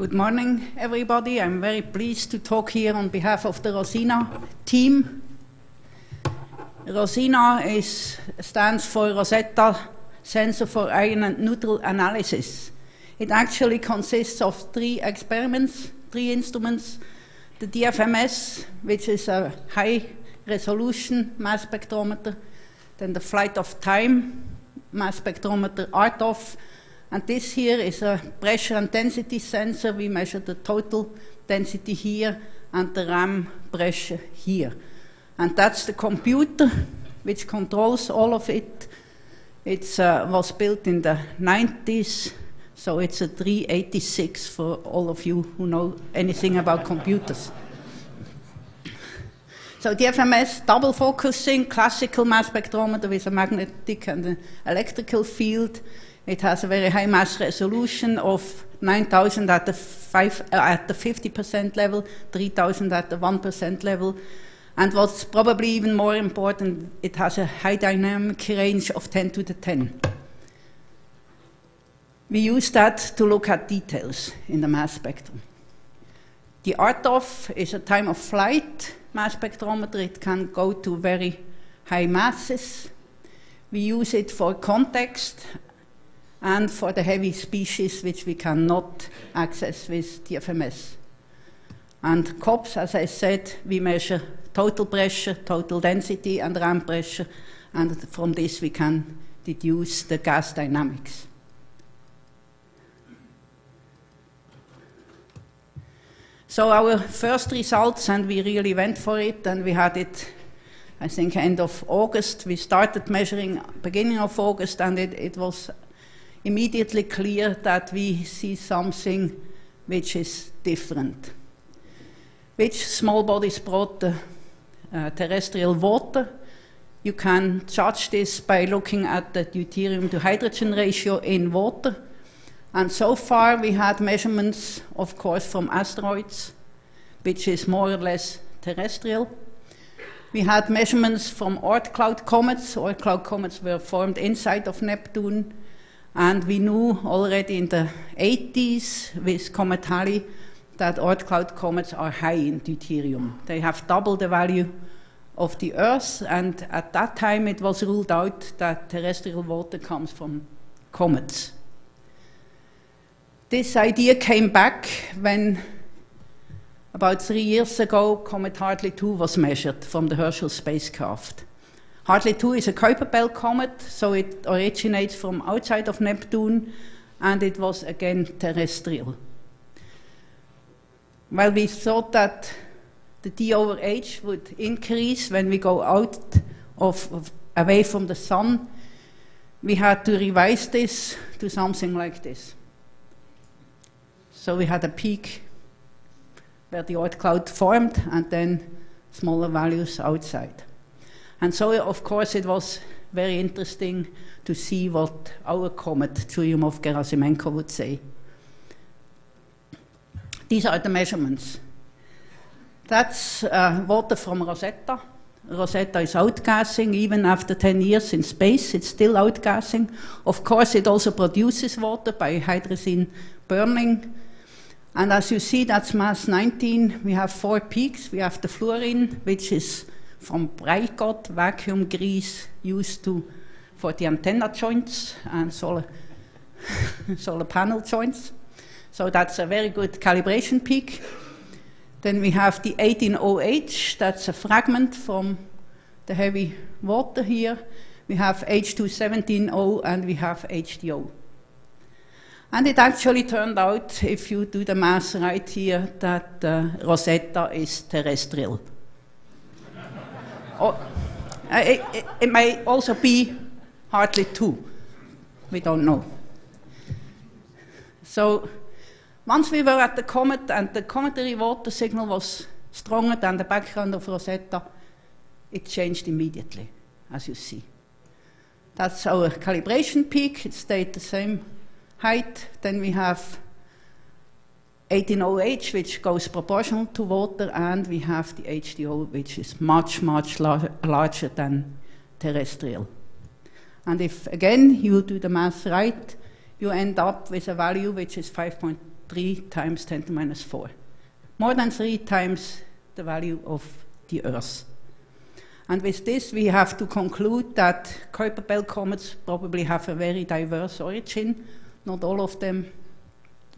Good morning, everybody. I'm very pleased to talk here on behalf of the Rosina team. Rosina stands for Rosetta Sensor for Ion and Neutral Analysis. It actually consists of three instruments: the DFMS, which is a high-resolution mass spectrometer, then the flight of time mass spectrometer ARTOF, and this here is a pressure and density sensor. We measure the total density here and the ram pressure here. And that's the computer which controls all of it. It was built in the 90s, so it's a 386 for all of you who know anything about computers. So DFMS, double focusing, classical mass spectrometer with a magnetic and an electrical field. It has a very high mass resolution of 9,000 at the 50% level, 3,000 at the 1% level. And what's probably even more important, it has a high dynamic range of 10 to the 10. We use that to look at details in the mass spectrum. The RTOF is a time of flight mass spectrometer. It can go to very high masses. We use it for context and for the heavy species, which we cannot access with DFMS. And COPS, as I said, we measure total pressure, total density, and ram pressure, and from this we can deduce the gas dynamics. So our first results, and we really went for it, and we had it, I think, end of August. We started measuring beginning of August, and it was immediately clear that we see something which is different. Which small bodies brought the terrestrial water? You can judge this by looking at the deuterium to hydrogen ratio in water. And so far we had measurements, of course, from asteroids, which is more or less terrestrial. We had measurements from Oort cloud comets. Oort cloud comets were formed inside of Neptune. And we knew already in the 80s with Comet Halley that Oort cloud comets are high in deuterium. They have double the value of the Earth, and at that time it was ruled out that terrestrial water comes from comets. This idea came back when, about 3 years ago, comet Hartley-2 was measured from the Herschel spacecraft. Hartley-2 is a Kuiper Belt comet, so it originates from outside of Neptune, and it was again terrestrial. Well, we thought that the d over h would increase when we go out away from the sun. We had to revise this to something like this. So we had a peak where the Oort cloud formed, and then smaller values outside. And so, of course, it was very interesting to see what our comet, Churyumov-Gerasimenko, would say. These are the measurements. That's water from Rosetta. Rosetta is outgassing even after 10 years in space. It's still outgassing. Of course, it also produces water by hydrazine burning. And as you see, that's mass 19. We have four peaks. We have the fluorine, which is from Braikott vacuum grease used for the antenna joints and solar panel joints. So that's a very good calibration peak. Then we have the 18OH, that's a fragment from the heavy water here. We have H217O and we have HDO. And it actually turned out, if you do the math right here, that Rosetta is terrestrial. Oh, it may also be Hartley-2. We don't know. So once we were at the comet and the cometary water signal was stronger than the background of Rosetta, it changed immediately, as you see. That's our calibration peak. It stayed the same height. Then we have 18OH, which goes proportional to water, and we have the HDO, which is much, much larger than terrestrial. And if, again, you do the math right, you end up with a value which is 5.2 3 times 10 to minus 4. More than 3 times the value of the Earth. And with this, we have to conclude that Kuiper Belt comets probably have a very diverse origin. Not all of them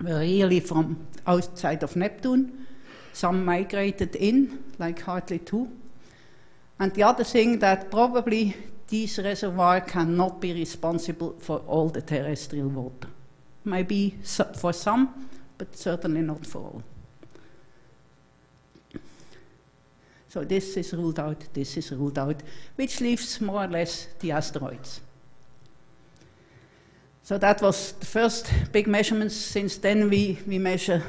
were really from outside of Neptune. Some migrated in, like Hartley-2. And the other thing that probably these reservoirs cannot be responsible for all the terrestrial water. Maybe for some, but certainly not for all. So this is ruled out, this is ruled out, which leaves more or less the asteroids. So that was the first big measurements. Since then we measure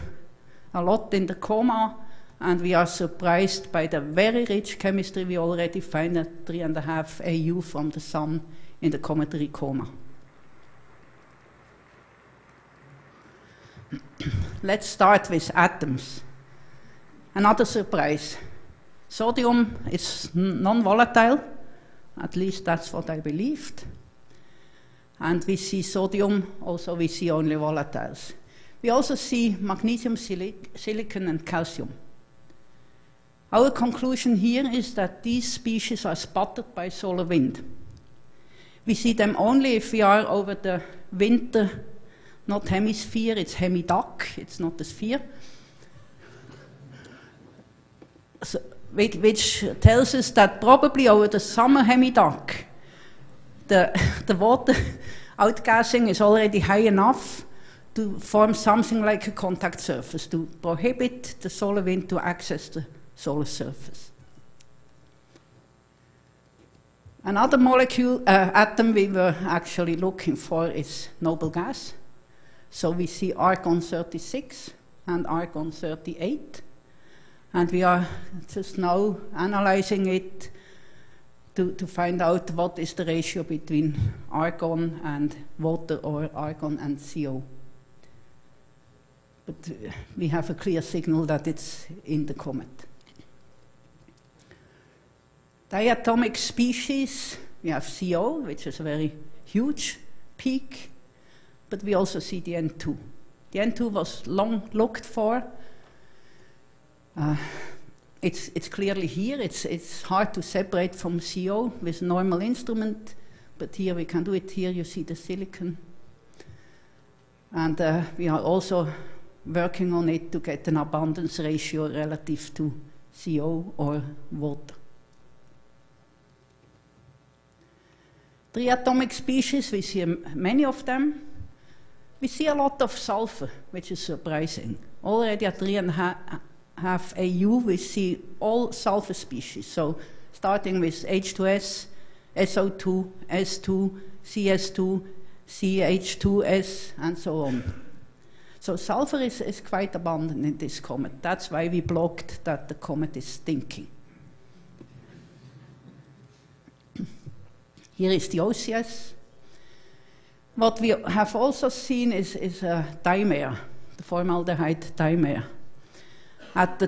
a lot in the coma, and we are surprised by the very rich chemistry we already find at 3.5 AU from the Sun in the cometary coma. Let's start with atoms. Another surprise. Sodium is non-volatile, at least that's what I believed. And we see sodium, also we see only volatiles. We also see magnesium, silicon, and calcium. Our conclusion here is that these species are spotted by solar wind. We see them only if we are over the winter, not hemisphere, it's hemidarc, it's not a sphere. So, which tells us that probably over the summer hemidarc, the water outgassing is already high enough to form something like a contact surface, to prohibit the solar wind to access the solar surface. Another molecule, atom we were actually looking for is noble gas. So we see argon 36 and argon 38. And we are just now analyzing it to find out what is the ratio between argon and water, or argon and CO. But we have a clear signal that it's in the comet. Diatomic species, we have CO, which is a very huge peak, but we also see the N2. The N2 was long looked for. It's clearly here. It's hard to separate from CO with normal instrument, but here we can do it. Here you see the silicon. And we are also working on it to get an abundance ratio relative to CO or water. Triatomic species, we see many of them. We see a lot of sulfur, which is surprising. Already at 3.5 AU, we see all sulfur species. So starting with H2S, SO2, S2, CS2, CH2S, and so on. So sulfur is quite abundant in this comet. That's why we blocked that the comet is stinking. Here is the OCS. What we have also seen is a dimer, the formaldehyde dimer. At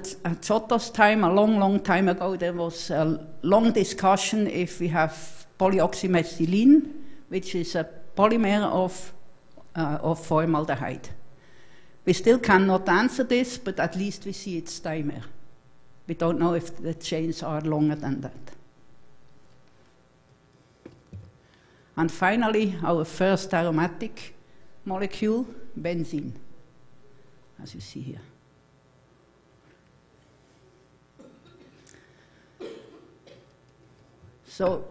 Giotto's time, a long, long time ago, there was a long discussion if we have polyoxymethylene, which is a polymer of formaldehyde. We still cannot answer this, but at least we see it's dimer. We don't know if the chains are longer than that. And finally, our first aromatic molecule, benzene, as you see here. So,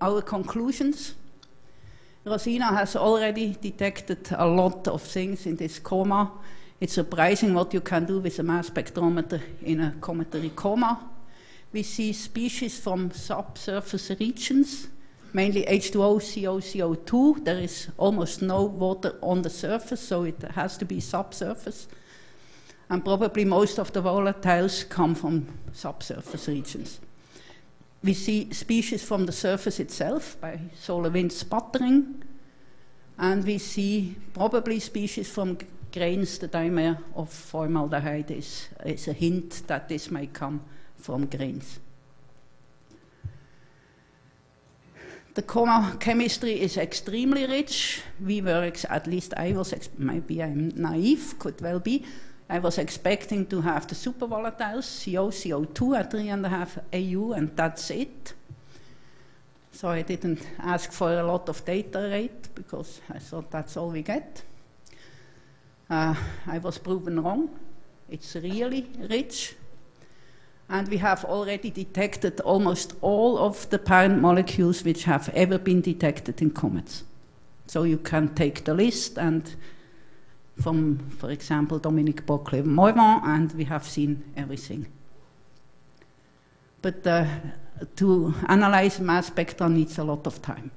our conclusions. Rosina has already detected a lot of things in this coma. It's surprising what you can do with a mass spectrometer in a cometary coma. We see species from subsurface regions, mainly H2O, CO, CO2. There is almost no water on the surface, so it has to be subsurface. And probably most of the volatiles come from subsurface regions. We see species from the surface itself by solar wind sputtering, and we see probably species from grains. The dimer of formaldehyde is a hint that this might come from grains. The chemistry is extremely rich. We were, at least I was, maybe I'm naive, could well be. I was expecting to have the super volatiles, CO, CO2 at 3.5 AU, and that's it. So I didn't ask for a lot of data rate because I thought that's all we get. I was proven wrong. It's really rich. And we have already detected almost all of the parent molecules which have ever been detected in comets. So you can take the list and from, for example, Dominique Bocquelet-Morvan, and we have seen everything. But to analyze mass spectra needs a lot of time.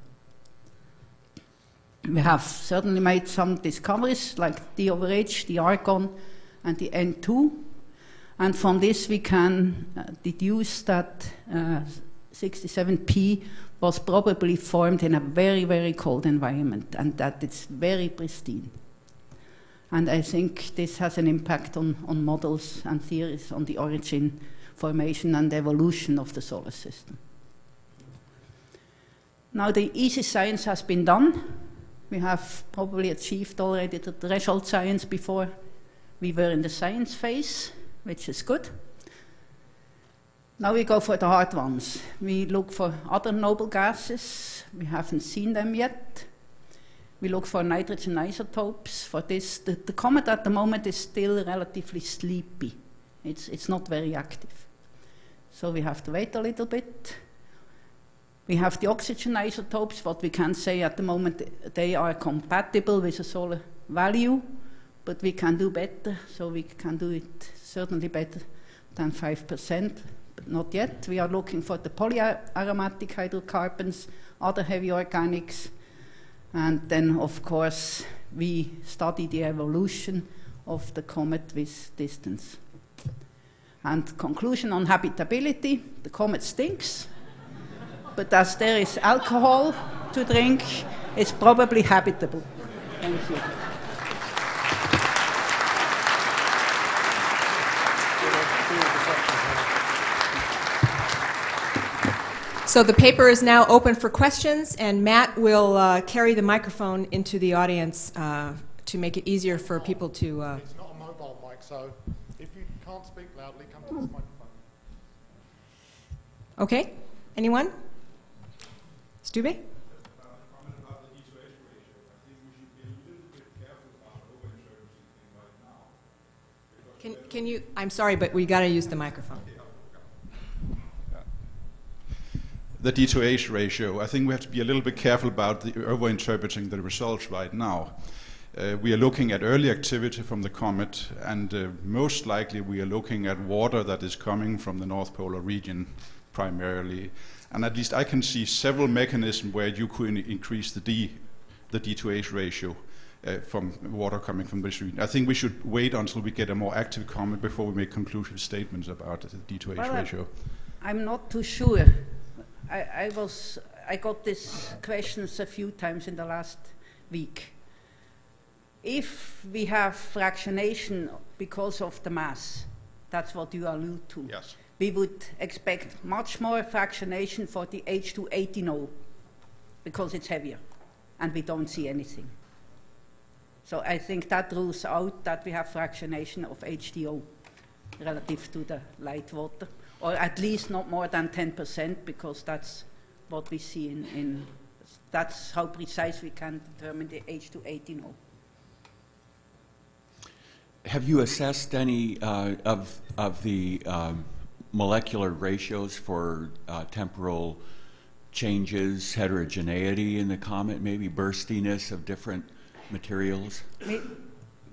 We have certainly made some discoveries like D over H, the argon, and the N2. And from this, we can deduce that 67P was probably formed in a very, very cold environment, and that it's very pristine. And I think this has an impact on models and theories on the origin, formation, and evolution of the solar system. Now, the easy science has been done. We have probably achieved already the threshold science before we were in the science phase, which is good. Now we go for the hard ones. We look for other noble gases. We haven't seen them yet. We look for nitrogen isotopes. For this, the comet at the moment is still relatively sleepy. It's not very active. So we have to wait a little bit. We have the oxygen isotopes. What we can say at the moment, they are compatible with a solar value, but we can do better, so we can do it certainly better than 5%, but not yet. We are looking for the polyaromatic hydrocarbons, other heavy organics, and then, of course, we study the evolution of the comet with distance. And conclusion on habitability, the comet stinks, but as there is alcohol to drink, it's probably habitable. Thank you. So the paper is now open for questions, and Matt will carry the microphone into the audience to make it easier for people to... It's not a mobile mic, so if you can't speak loudly, come to this microphone. Okay. Anyone? Stube? Can you... I'm sorry, but we got to use the microphone. The D-to-H ratio, I think we have to be a little bit careful about over-interpreting the results right now. We are looking at early activity from the comet, and most likely we are looking at water that is coming from the North Polar region primarily. And at least I can see several mechanisms where you could increase the D-to-H ratio from water coming from this region. I think we should wait until we get a more active comet before we make conclusive statements about the D-to-H ratio. I'm not too sure. I got these questions a few times in the last week. If we have fractionation because of the mass, that's what you allude to. Yes. We would expect much more fractionation for the H218O because it's heavier and we don't see anything. So I think that rules out that we have fractionation of HDO relative to the light water, or at least not more than 10%, because that's what we see in that's how precise we can determine the H218O. Have you assessed any of the molecular ratios for temporal changes, heterogeneity in the comet, maybe burstiness of different materials?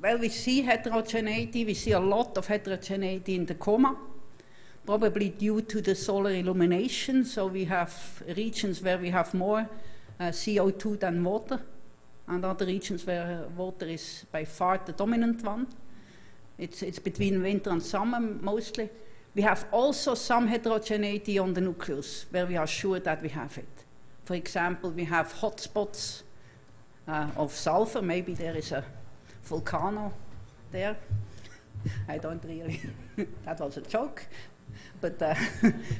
Well, we see heterogeneity. We see a lot of heterogeneity in the coma, probably due to the solar illumination. So we have regions where we have more CO2 than water, and other regions where water is by far the dominant one. It's between winter and summer mostly. We have also some heterogeneity on the nucleus, where we are sure that we have it. For example, we have hot spots of sulfur. Maybe there is a volcano there. I don't really, that was a joke. But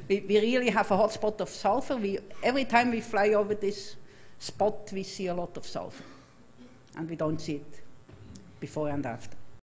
we really have a hot spot of sulfur. Every time we fly over this spot, we see a lot of sulfur. And we don't see it before and after.